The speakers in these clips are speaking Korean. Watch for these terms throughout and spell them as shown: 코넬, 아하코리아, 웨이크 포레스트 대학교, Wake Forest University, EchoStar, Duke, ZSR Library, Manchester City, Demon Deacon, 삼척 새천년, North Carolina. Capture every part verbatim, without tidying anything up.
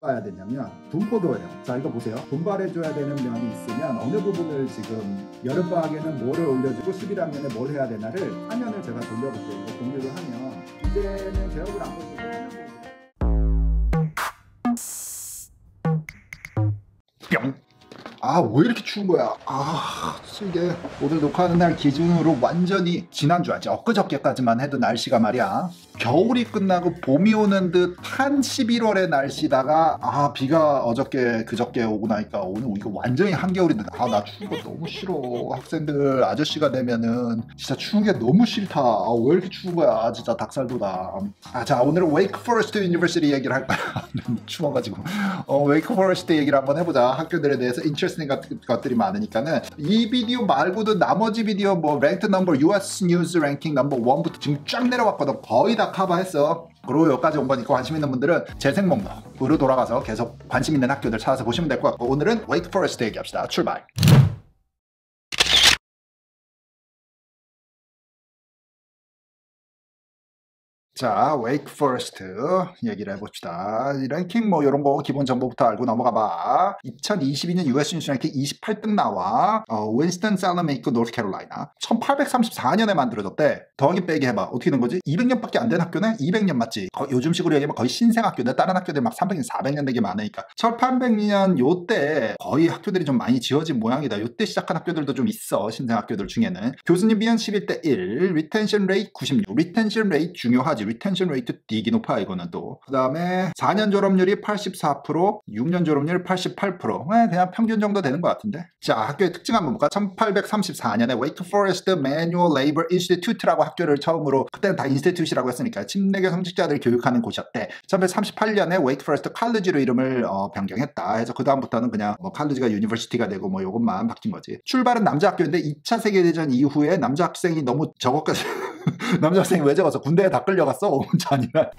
봐야 되냐면 분포도예요. 자, 이거 보세요. 분발해줘야 되는 면이 있으면 어느 부분을 지금 여름방학에는 뭐를 올려주고 십일 학년에 뭘 해야 되나를 화면을 제가 돌려볼게요. 이거 공유를 하면 이제는 제어를 안 보시고 뿅! 아, 왜 이렇게 추운 거야? 아, 이게 오늘 녹화하는 날 기준으로 완전히 지난주 아직 엊그저께까지만 해도 날씨가 말이야, 겨울이 끝나고 봄이 오는 듯한 십일월의 날씨다가 아, 비가 어저께 그저께 오고 나니까 오늘 이거 완전히 한겨울인데 아, 나 추운 거 너무 싫어. 학생들 아저씨가 되면은 진짜 추운 게 너무 싫다. 아, 왜 이렇게 추운 거야? 진짜 닭살도다. 아, 자, 오늘은 Wake Forest University 얘기를 할 거야. 추워가지고 어, Wake Forest 얘기를 한번 해보자. 학교들에 대해서 인터 같은 것들이 많으니까는 이 비디오 말고도 나머지 비디오 뭐 랭크 넘버 유에스 뉴스 랭킹 넘버 일부터 지금 쫙 내려왔거든. 거의 다 커버했어. 그리고 여기까지 온 거니까 관심 있는 분들은 재생 목록으로 돌아가서 계속 관심 있는 학교들 찾아서 보시면 될 것 같고, 오늘은 Wake Forest 얘기합시다. 출발. 자, Wake Forest 얘기를 해봅시다. 랭킹 뭐 이런 거 기본 정보부터 알고 넘어가 봐. 이천이십이 년 유에스 뉴스 랭킹 이십팔 등 나와. 어, 윈스턴 셀럼에 있고 노스캐롤라이나. 천팔백삼십사 년에 만들어졌대. 더하기 빼기 해봐. 어떻게 된 거지? 이백 년밖에 안 된 학교네? 이백 년 맞지? 거, 요즘식으로 얘기하면 거의 신생 학교네. 다른 학교들 막 삼백 년, 사백 년 되게 많으니까. 천팔백 년 요때 거의 학교들이 좀 많이 지어진 모양이다. 요때 시작한 학교들도 좀 있어. 신생 학교들 중에는. 교수님 비율 십일 대 일. 리텐션 레이트 구십육. 리텐션 레이트 중요하지. 리텐션 레이트 되게 높아 이거는 또. 그 다음에 사 년 졸업률이 팔십사 퍼센트, 육 년 졸업률 팔십팔 퍼센트. 그냥 평균 정도 되는 것 같은데. 자, 학교의 특징 한번 볼까? 천팔백삼십사 년에 Wake Forest Manual Labor Institute라고 학교를 처음으로, 그때는 다 인스티튜트라고 했으니까 침례교 성직자들 교육하는 곳이었대. 천팔백삼십팔 년에 Wake Forest College로 이름을 어, 변경했다. 해서 그 다음부터는 그냥 뭐 College가 유니버시티가 되고 뭐 요것만 바뀐 거지. 출발은 남자 학교인데 이 차 세계대전 이후에 남자 학생이 너무 적었거든. 남자 학생이 왜 적었어? 군대에 다 끌려갔어? 오문자 아니라.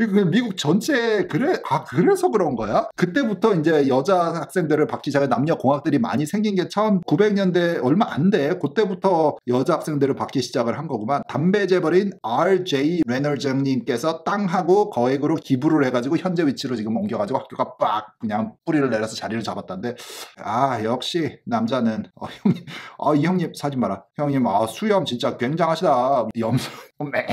이거 미국 전체에 그래 아 그래서 그런 거야? 그때부터 이제 여자 학생들을 받기 시작해 남녀 공학들이 많이 생긴 게 처음 구백 년대 얼마 안 돼. 그때부터 여자 학생들을 받기 시작을 한 거구만. 담배 재벌인 알 제이 레널정님께서 땅하고 거액으로 기부를 해가지고 현재 위치로 지금 옮겨가지고 학교가 빡 그냥 뿌리를 내려서 자리를 잡았다는데, 아 역시 남자는 어, 형님 아 이 형님 사지 마라 형님. 아 수염 진짜 굉장하시다. 염소 매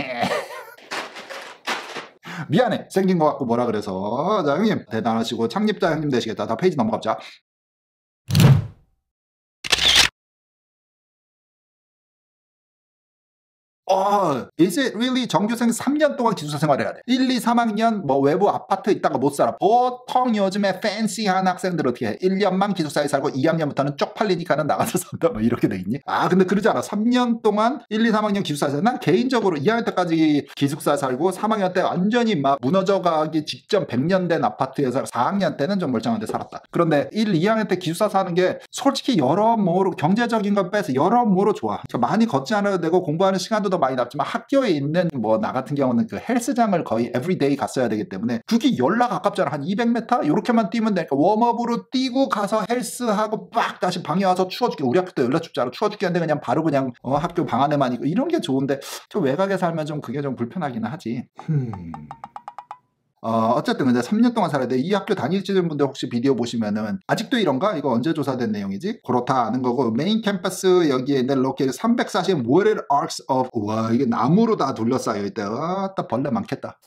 미안해 생긴 것 같고 뭐라 그래서. 자, 형님 대단하시고 창립자 형님 되시겠다. 다 페이지 넘어갑자. 어, is it really 정규생 삼 년 동안 기숙사 생활해야 돼. 일, 이, 삼 학년 뭐 외부 아파트 있다가 못 살아. 보통 요즘에 팬시한 학생들 어떻게 해? 일 년만 기숙사에 살고 이 학년부터는 쪽팔리니까는 나가서 산다 뭐 이렇게 돼 있니? 아 근데 그러지 않아. 삼 년 동안 일, 이, 삼 학년 기숙사에 살아. 난 개인적으로 이 학년 때까지 기숙사 살고 삼 학년 때 완전히 막 무너져가기 직전 백 년 된 아파트에서 사 학년 때는 좀 멀쩡한 데 살았다. 그런데 일, 이 학년 때 기숙사 사는 게 솔직히 여러모로 경제적인 걸 빼서 여러모로 좋아. 그러니까 많이 걷지 않아도 되고 공부하는 시간도 더 많이 남지만 학교에 있는 뭐 나 같은 경우는 그 헬스장을 거의 everyday 갔어야 되기 때문에 그게 열나 가깝잖아. 한 이백 미터 이렇게만 뛰면 되니까 웜업으로 뛰고 가서 헬스하고 빡 다시 방에 와서 추워 죽게. 우리 학교도 열나 춥잖아. 추워 죽겠는데 그냥 바로 그냥 어, 학교 방 안에만 있고 이런 게 좋은데 좀 외곽에 살면 좀 그게 좀 불편하기는 하지. 흠. 어, 어쨌든 근데 삼 년 동안 살아야 돼. 이 학교 다니시는 분들 혹시 비디오 보시면은 아직도 이런가? 이거 언제 조사된 내용이지? 그렇다 아는 거고. 메인 캠퍼스 여기에 있는 로켓 삼백사십 워터 아크스 오브. 와 이게 나무로 다 둘러싸여 있다. 아, 딱 벌레 많겠다.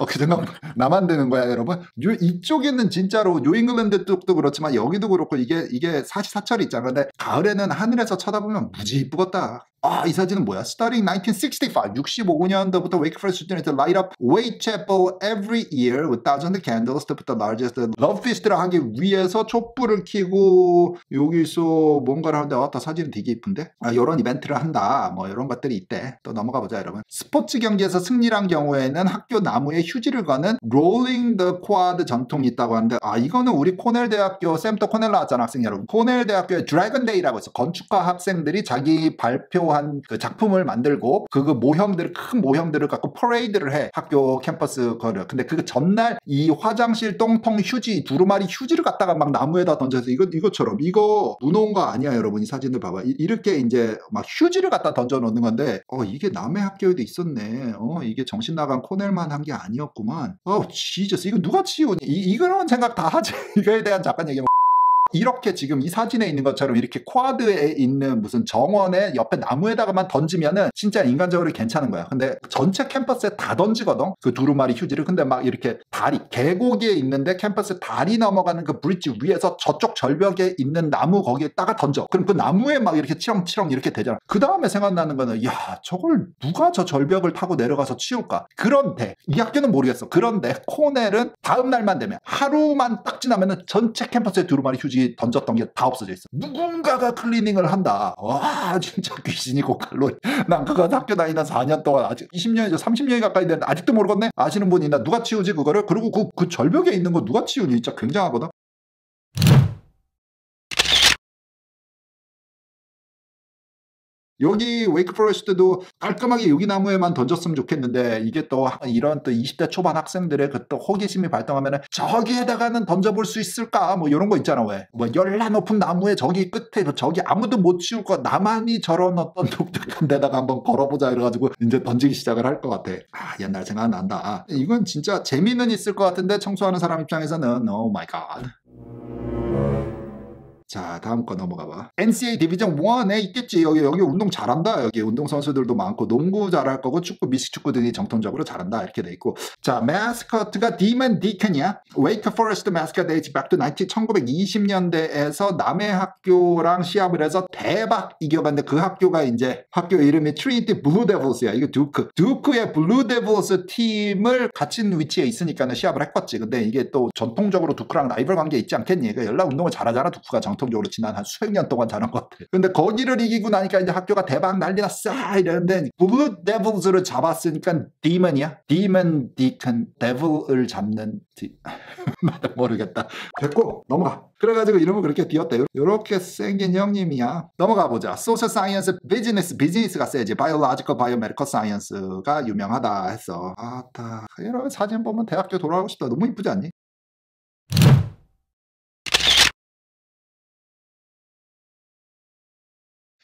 어, 그 생각 나만 드는 거야 여러분? 요, 이쪽에는 진짜로 뉴잉글랜드 쪽도 그렇지만 여기도 그렇고 이게 이게 사시사철이 있잖아. 근데 가을에는 하늘에서 쳐다보면 무지 이쁘겠다. 아, 이 사진은 뭐야? Starting nineteen sixty-five, 육십오 년도부터 Wake Forest students light up Way Chapel every year with thousands of candles to put the largest love feast를 하기 위해서 촛불을 켜고 여기서 뭔가를 하는데 아, 다 사진이 되게 이쁜데? 아, 이런 이벤트를 한다. 뭐 이런 것들이 있대. 또 넘어가 보자 여러분. 스포츠 경기에서 승리한 경우에는 학교 나무에 휴지를 거는 Rolling the Quad 전통이 있다고 하는데, 아 이거는 우리 코넬 대학교 샘 또 코넬 나왔잖아 학생 여러분. 코넬 대학교의 드래곤 데이라고 있어. 건축과 학생들이 자기 발표 한 그 작품을 만들고 그, 그 모형들, 큰 모형들을 갖고 퍼레이드를 해, 학교 캠퍼스 거를. 근데 그 전날 이 화장실 똥통 휴지, 두루마리 휴지를 갖다가 막 나무에다 던져서 이거, 이것처럼, 이거 무너운 거 아니야 여러분, 이 사진을 봐봐. 이, 이렇게 이제 막 휴지를 갖다 던져 놓는 건데, 어 이게 남의 학교에도 있었네, 어 이게 정신 나간 코넬만 한 게 아니었구만, 어 지저스 이거 누가 치우니, 이, 이런 생각 다 하지. 이거에 대한 잠깐 얘기하면, 이렇게 지금 이 사진에 있는 것처럼 이렇게 쿼드에 있는 무슨 정원에 옆에 나무에다가만 던지면은 진짜 인간적으로 괜찮은 거야. 근데 전체 캠퍼스에 다 던지거든, 그 두루마리 휴지를. 근데 막 이렇게 다리, 계곡에 있는데 캠퍼스 다리 넘어가는 그 브릿지 위에서 저쪽 절벽에 있는 나무 거기에다가 던져. 그럼 그 나무에 막 이렇게 치렁치렁 이렇게 되잖아. 그 다음에 생각나는 거는, 야 저걸 누가 저 절벽을 타고 내려가서 치울까. 그런데 이 학교는 모르겠어. 그런데 코넬은 다음 날만 되면, 하루만 딱 지나면은 전체 캠퍼스에 두루마리 휴지 던졌던 게 다 없어져 있어. 누군가가 클리닝을 한다. 와 진짜 귀신이고 칼로. 난 그거 학교 다니던 사 년 동안, 아직 이십 년이죠 삼십 년이 가까이 되는데 아직도 모르겠네. 아시는 분이 있나, 누가 치우지 그거를. 그리고 그, 그 절벽에 있는 거 누가 치우니, 진짜 굉장하거든. 여기 웨이크 포레스트도 깔끔하게 여기 나무에만 던졌으면 좋겠는데, 이게 또 이런 또 이십 대 초반 학생들의 그 또 호기심이 발동하면은 저기에다가는 던져볼 수 있을까, 뭐 이런 거 있잖아. 왜 뭐 열라 높은 나무에 저기 끝에 저기 아무도 못 치울 거, 나만이 저런 어떤 독특한 데다가 한번 걸어보자 이래가지고 이제 던지기 시작을 할 것 같아. 아 옛날 생각난다. 이건 진짜 재미는 있을 것 같은데 청소하는 사람 입장에서는 오 마이 갓. 자 다음 거 넘어가 봐. 엔씨에이 디비전 일에 있겠지. 여기 여기 운동 잘한다. 여기 운동 선수들도 많고 농구 잘할 거고 축구, 미식축구 등이 정통적으로 잘한다 이렇게 돼 있고. 자 마스코트가 디먼 디컨이야. 웨이크 포레스트 마스코트 dates back to 천구백이십 년대에서 남해 학교랑 시합을 해서 대박 이겨봤는데, 그 학교가 이제 학교 이름이 트리니티 블루 데블스야. 이거 듀크. 듀크의 블루 데블스 팀을 같은 위치에 있으니까는 시합을 했겠지. 근데 이게 또 전통적으로 듀크랑 라이벌 관계 있지 않겠니. 그러니까 연락 운동을 잘하잖아 듀크가. 정통 적으로 지난 한 수백 년 동안 잘한 것 같아. 근데 거기를 이기고 나니까 이제 학교가 대박 난리났어 이랬는데, 블루 데블즈를 잡았으니까 디먼이야. 디먼 디컨, 데블을 잡는 디... 모르겠다. 됐고 넘어가. 그래가지고 이름을 그렇게 띄었다. 요렇게 생긴 형님이야. 넘어가 보자. 소셜 사이언스 비즈니스. 비즈니스가 세지. 바이올로지컬 바이오메디컬 사이언스가 유명하다 했어. 아따 이런 사진 보면 대학교 돌아가고 싶다. 너무 이쁘지 않니?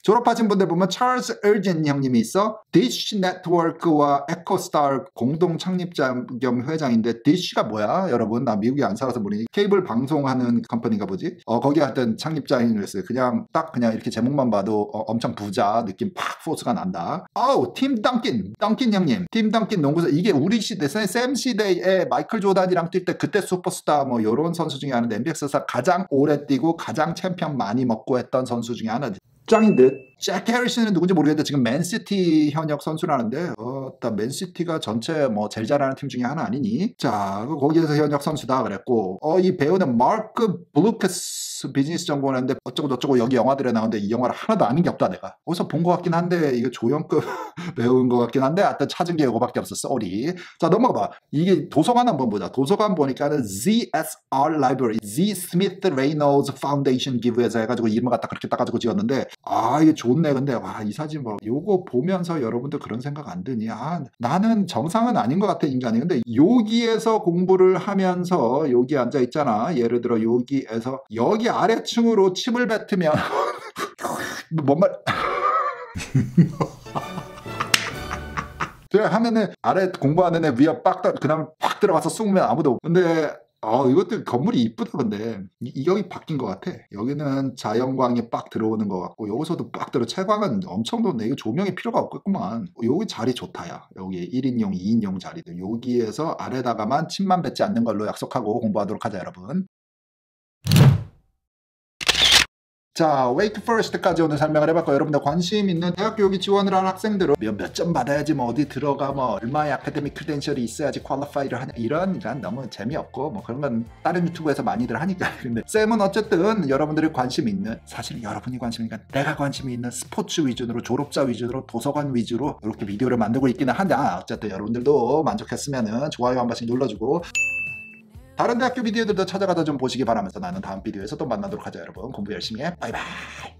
졸업하신 분들 보면 찰스 얼진 형님이 있어. 디쉬 네트워크와 에코스타 공동 창립자 겸 회장인데, 디쉬가 뭐야? 여러분 나 미국에 안 살아서 모르니. 케이블 방송하는 컴퍼니인가 보지? 어 거기 하여튼 창립자인 그랬어요. 그냥 딱 그냥 이렇게 제목만 봐도 어, 엄청 부자 느낌 팍 포스가 난다. 아우 팀 던킨. 던킨 형님. 팀 던킨 농구선. 이게 우리 시대, 샘 시대에 마이클 조단이랑 뛸 때 그때 슈퍼스타 뭐 요런 선수 중에 하나인데, 엔비에이에서 가장 오래 뛰고 가장 챔피언 많이 먹고 했던 선수 중에 하나지. 짱인 듯. 잭 해리슨은 누군지 모르겠는데 지금 맨시티 현역 선수라는데, 어, 딱 맨시티가 전체 뭐 제일 잘하는 팀 중에 하나 아니니? 자, 거기에서 현역 선수다 그랬고, 어, 이 배우는 마크 블루카스 비즈니스 전공하는데 어쩌고 저쩌고 여기 영화들에 나오는데 이 영화를 하나도 아는 게 없다 내가. 어디서 본 것 같긴 한데 이거 조연급 배우인 것 같긴 한데 하여튼 찾은 게 이거밖에 없어. 쏘리. 자 넘어가 봐. 이게 도서관 한번 보자. 도서관 보니까는 지 에스 알 라이브러리, Z 스미스 레이놀즈 파운데이션 기부에서 해가지고 이름을 갖다 그렇게 따가지고 지었는데, 아 이게 좋네. 근데 와 이 사진 뭐 요거 보면서 여러분들 그런 생각 안 드니? 아 나는 정상은 아닌 것 같아 인간이. 근데 여기에서 공부를 하면서 여기 앉아 있잖아. 예를 들어 여기에서 여기 아래층으로 침을 뱉으면 뭔 말 하면은 아래 공부하는 애 위에 빡 그 다음에 팍 들어가서 쑥면 아무도. 근데 어, 이것도 건물이 이쁘다. 근데 이, 여기 바뀐 것 같아. 여기는 자연광이 빡 들어오는 것 같고, 여기서도 빡 들어. 채광은 엄청 높네. 이거 조명이 필요가 없겠구만. 여기 자리 좋다야. 여기 일 인용 이 인용 자리도. 여기에서 아래다가만 침만 뱉지 않는 걸로 약속하고 공부하도록 하자 여러분. 자 웨이크 포레스트까지 오늘 설명을 해봤고, 여러분들 관심 있는 대학교육이 지원을 하는 학생들은 몇 점 받아야지, 뭐 어디 들어가, 뭐 얼마의 아카데믹 크리덴셜이 있어야지 퀄리파이를 하냐, 이런 건 너무 재미없고 뭐 그런 건 다른 유튜브에서 많이들 하니까. 근데 쌤은 어쨌든 여러분들이 관심 있는, 사실 여러분이 관심이니까 내가 관심이 있는 스포츠 위주로, 졸업자 위주로, 도서관 위주로 이렇게 비디오를 만들고 있기는 하냐. 어쨌든 여러분들도 만족했으면은 좋아요 한 번씩 눌러주고 다른 대학교 비디오들도 찾아가다 좀 보시기 바라면서, 나는 다음 비디오에서 또 만나도록 하자 여러분. 공부 열심히 해. 바이바이.